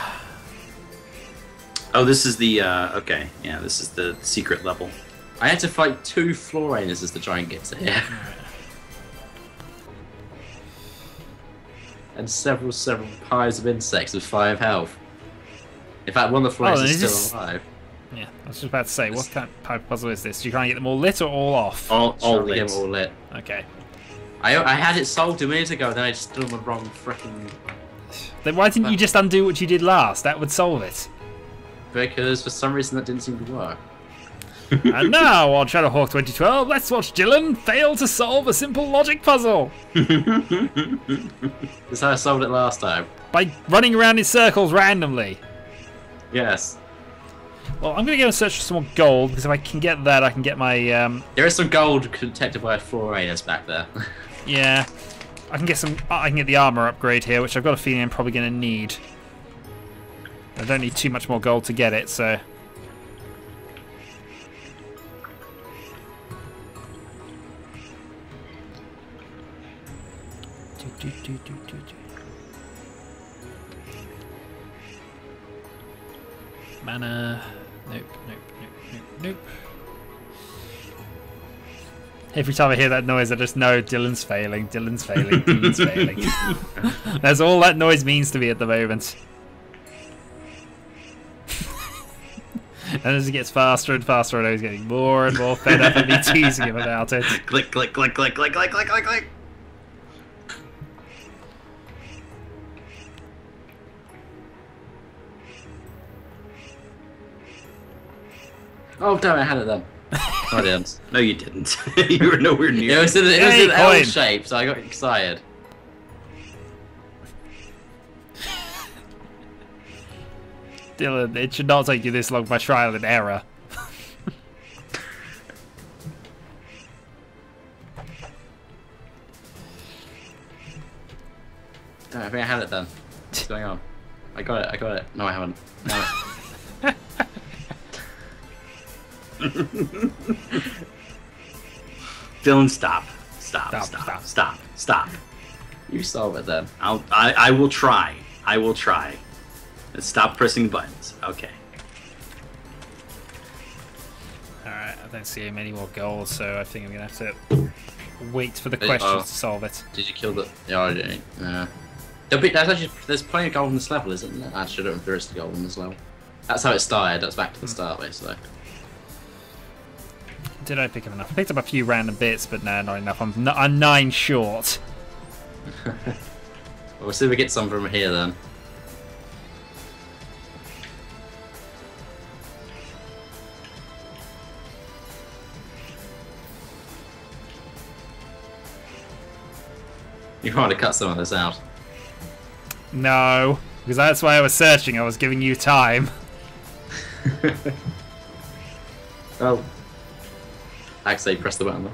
Oh, this is the... okay, yeah, this is the secret level. I had to fight two Florinuses to try and get to here. And several piles of insects with 5 health. In fact, one of the flies is still alive. Yeah, I was just about to say, what kind of puzzle is this? Do you try and get them all lit or all off? All lit. Get them all lit. Okay. I had it solved 2 minutes ago, then I just did the wrong freaking... Then why didn't you just undo what you did last? That would solve it. Because for some reason that didn't seem to work. And now on Shadowhawk2012, let's watch Dylan fail to solve a simple logic puzzle. That's how I solved it last time. By running around in circles randomly. Yes. Well, I'm going to go and search for some more gold, because if I can get that, I can get my... There is some gold detected by Florinus back there. Yeah. I can get the armor upgrade here, which I've got a feeling I'm probably going to need. I don't need too much more gold to get it, so... Mana. Nope. Every time I hear that noise, I just know Dylan's failing. That's all that noise means to me at the moment. And as he gets faster and faster, I know he's getting more and more fed up and me teasing him about it. Click, click, click, click, click, click, click, click, click. Oh, damn, I had it then. Oh, I didn't. No, you didn't. You were nowhere near. It was in an L shape, so I got excited. Dylan, it should not take you this long by trial and error. Damn, I think I had it then. What's going on? I got it, I got it. No, I haven't. No. Dylan, stop. Stop, stop, stop, stop, stop, stop. You solve it then. I will try. I will try. And stop pressing buttons. Okay. Alright, I don't see many more goals, so I think I'm going to have to wait for the questions to solve it. Did you kill the... Yeah, I didn't. There's plenty of gold on this level, isn't there? Actually, I don't think there is gold on this level. That's how it started. That's back to the start, basically. Did I pick up enough? I picked up a few random bits, but no, not enough. I'm 9 short. Well, we'll see if we get some from here then. You might have cut some of this out. No, because that's why I was searching. I was giving you time. Oh. Actually, press the button though.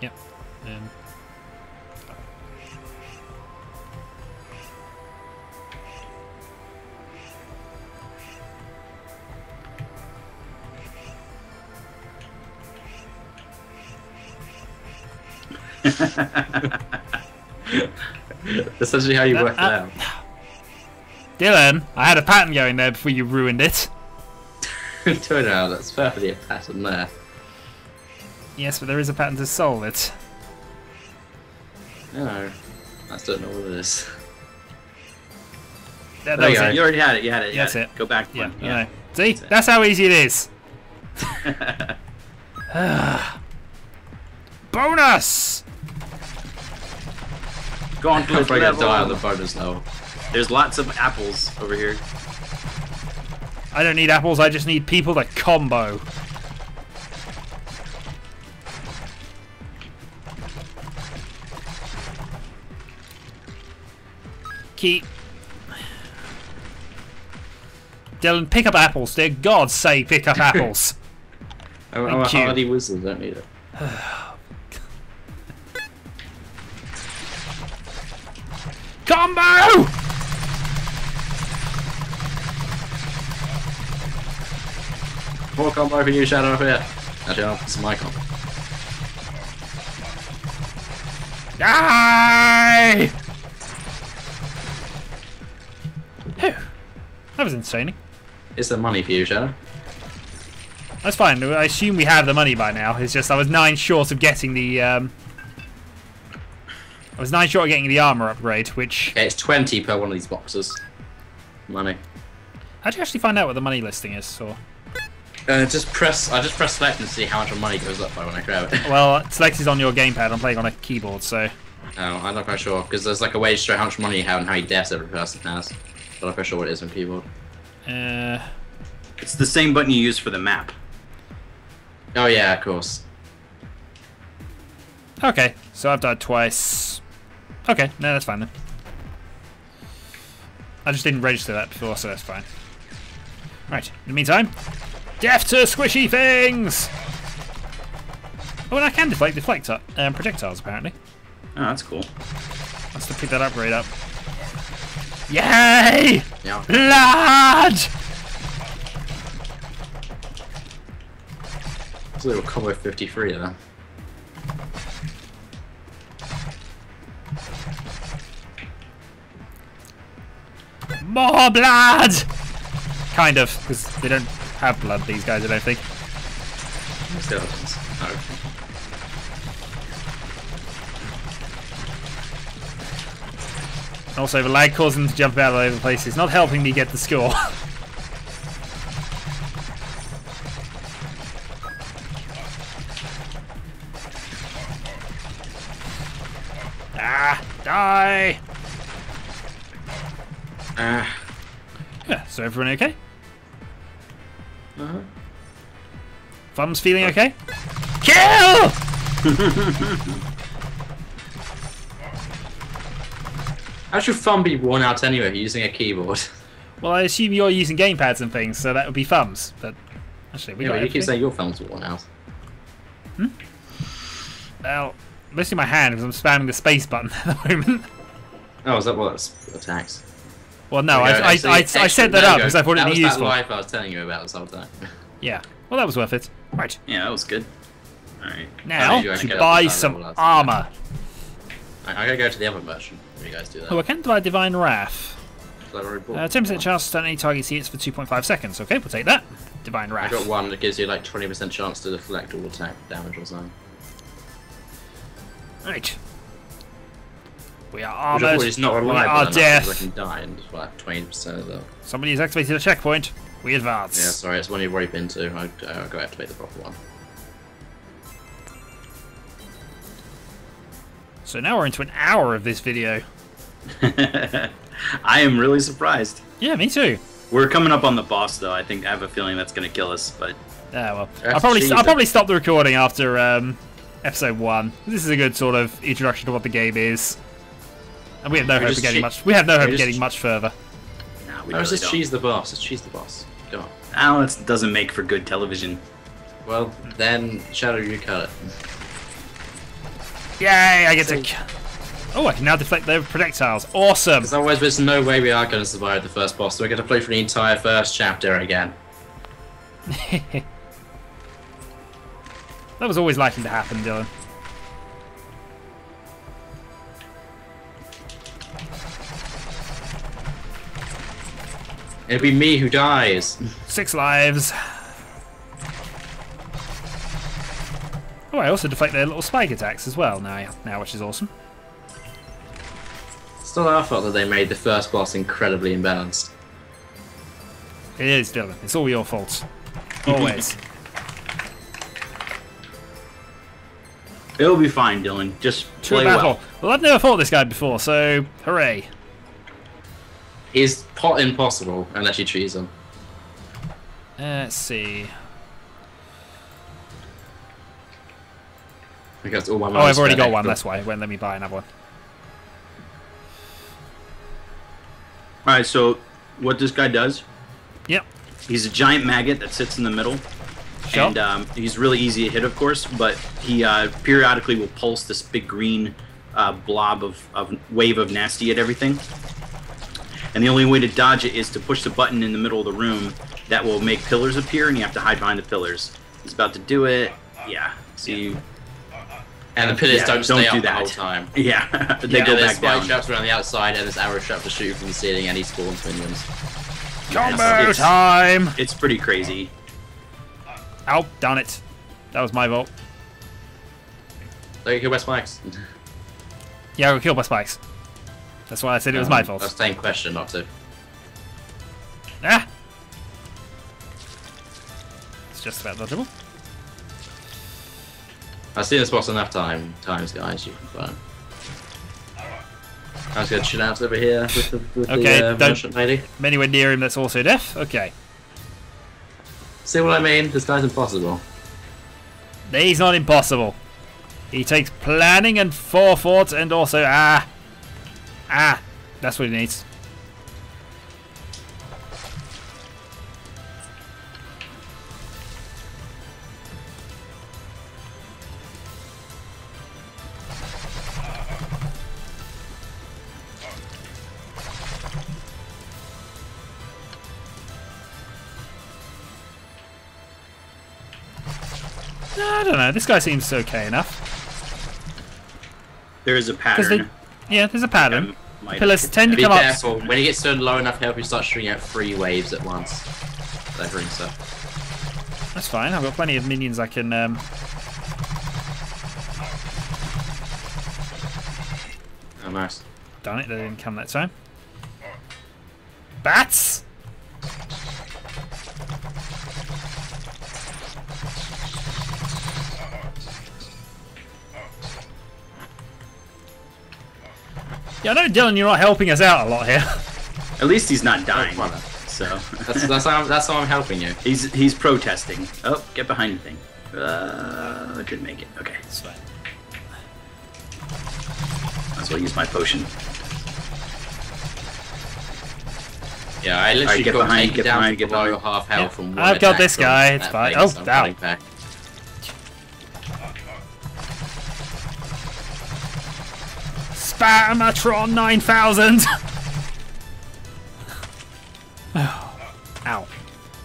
Yep. That's actually how you work it out. Dylan, I had a pattern going there before you ruined it. Turn out, that's perfectly a pattern there. Yes, but there is a pattern to solve it. No, I still don't know what it is. There you go. You already had it. You had it. You had it. Go back. Yeah. Yeah. See, that's how easy it is. Bonus. Gauntlet level. Die on the bonus level. There's lots of apples over here. I don't need apples. I just need people to combo. Keep. Dylan, pick up apples, dear God's sake, pick up apples. I'm a hardy wizard, don't need it. Combo! More combo for you, Shadow, up here. Actually, it's my combo. Die! That was insane. Is there money for you, Shadow? That's fine. I assume we have the money by now. It's just I was 9 short of getting the. I was 9 short of getting the armor upgrade, which. Okay, it's 20 per one of these boxes. Money. How'd you actually find out what the money listing is? Or. I just press select and see how much money goes up by when I grab it. Well, select is on your gamepad. I'm playing on a keyboard, so. Oh, I'm not quite sure because there's like a way to show how much money you have and how many deaths every person has. I'm not quite sure what it is on keyboard. It's the same button you use for the map. Oh yeah, of course. Okay, so I've died twice. Okay, no, that's fine then. I just didn't register that before, so that's fine. Right, in the meantime, death to squishy things! Oh, and I can deflect projectiles, apparently. Oh, that's cool. Let's pick that upgrade up. Yay! Yeah. Blood! It's a little combo 53 there. More blood! Kind of, because they don't have blood, these guys, I don't think. Still happens. Oh. Also, the lag causing them to jump out all over the place is not helping me get the score. Ah, die! Ah. Yeah, so everyone okay? Uh-huh. Fum's feeling okay? Kill! How should Fum be worn out anyway using a keyboard? Well, I assume you're using gamepads and things, so that would be Fum's. But actually, we you keep saying your thumbs are worn out. Hmm? Well, mostly my hand, because I'm spamming the space button at the moment. Oh, is that what that attacks? Well, no, I set that up because I thought it'd be useful. That was that life I was telling you about this whole time. Yeah. Well, that was worth it. Right. Yeah, that was good. All right. Now to buy some armor. I gotta go to the other merchant. You guys do that. Oh, I can buy divine wrath. 10% chance to stun any target hits for 2.5 seconds. Okay, we'll take that. Divine wrath. I got one that gives you like 20% chance to deflect all attack damage or something. Right. We are armored. It's not reliable. We are death. I can die and just like 20% of that. Somebody has activated a checkpoint. We advance. Yeah, sorry, it's one you rope into. I got to activate the proper one. So now we're into an hour of this video. I am really surprised. Yeah, me too. We're coming up on the boss, though. I think I have a feeling that's going to kill us. But yeah, well, I'll probably stop the recording after episode 1. This is a good sort of introduction to what the game is, and we have no hope of getting much. We have no hope of getting much further. No, we just cheese the boss. Let's cheese the boss. Go on. Now that doesn't make for good television. Well, then Shadow, you cut it. Yay! I get to. Oh, I can now deflect their projectiles. Awesome! Because otherwise there's no way we are going to survive the first boss, so we're going to play for the entire first chapter again. That was always likely to happen, Dylan. It'll be me who dies. 6 lives. Oh, I also deflect their little spike attacks as well now, which is awesome. It's not our fault that they made the first boss incredibly imbalanced. It is, Dylan. It's all your fault. Always. It'll be fine, Dylan. Just play well. Well, I've never fought this guy before, so hooray. Is pot impossible unless you choose him? Let's see. Because all my I've already got one, that's why. Let me buy another one. Alright, so what this guy does, yep, he's a giant maggot that sits in the middle, sure. And he's really easy to hit, of course, but he periodically will pulse this big green blob of wave of nasty at everything. And the only way to dodge it is to push the button in the middle of the room that will make pillars appear, and you have to hide behind the pillars. He's about to do it, yeah, see. And the pillars don't stay up the whole time. Yeah, they go back down. There's spike traps around the outside and there's arrow traps to shoot from the ceiling and he spawns minions. Combo time! It's pretty crazy. Ow, darn it. That was my vault. So you kill by spikes. Yeah, I got killed by spikes. That's why I said it was my fault. That's the same question, not to. Ah! It's just about dodgeable. I've seen this boss enough times, guys. You can find. I was going to chill out over here with the merchant lady. Anywhere near him that's also deaf. Okay. See what I mean? This guy's impossible. He's not impossible. He takes planning and forethought and also that's what he needs. I don't know. This guy seems okay enough. There is a pattern. Yeah, there's a pattern. Pillars tend to come up. When he gets turned low enough health, he starts shooting out 3 waves at once. That brings up. That's fine. I've got plenty of minions I can. Oh, nice. Darn it! They didn't come that time. Bats. Yeah, I know, Dylan, you're not helping us out a lot here. At least he's not dying. So that's how I'm helping you. He's protesting. Oh, get behind the thing. I didn't make it. Okay, it's fine. Might as well use my potion. Yeah, I literally got behind, get down, get below half health from one attack. I've got this guy. It's fine. Oh, down. BAMATRON 9000! Oh. Ow. How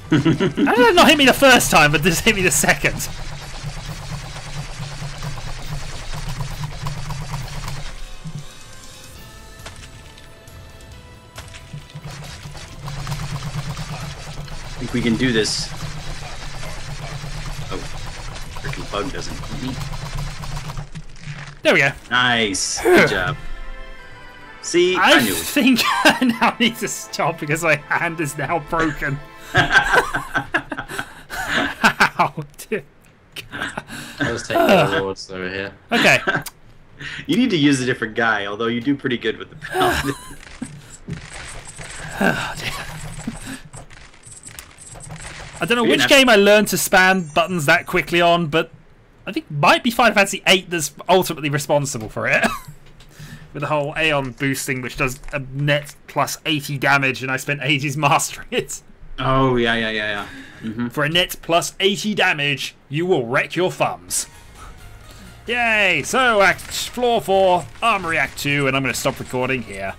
did that not hit me the first time, but this hit me the second? I think we can do this. Oh. Freaking bug doesn't kill me. There we go. Nice. Good job. See, I knew it. Think I now need to stop because my hand is now broken. Ow, dude. I was taking the rewards over here. Okay. You need to use a different guy, although you do pretty good with the pound. I don't know which game I learned to spam buttons that quickly on, but I think it might be Final Fantasy VIII that's ultimately responsible for it. With the whole Aeon boosting, which does a net plus 80 damage, and I spent ages mastering it. Oh, yeah. Mm-hmm. For a net plus 80 damage, you will wreck your thumbs. Yay! So, Act Floor 4, Armory Act 2, and I'm going to stop recording here.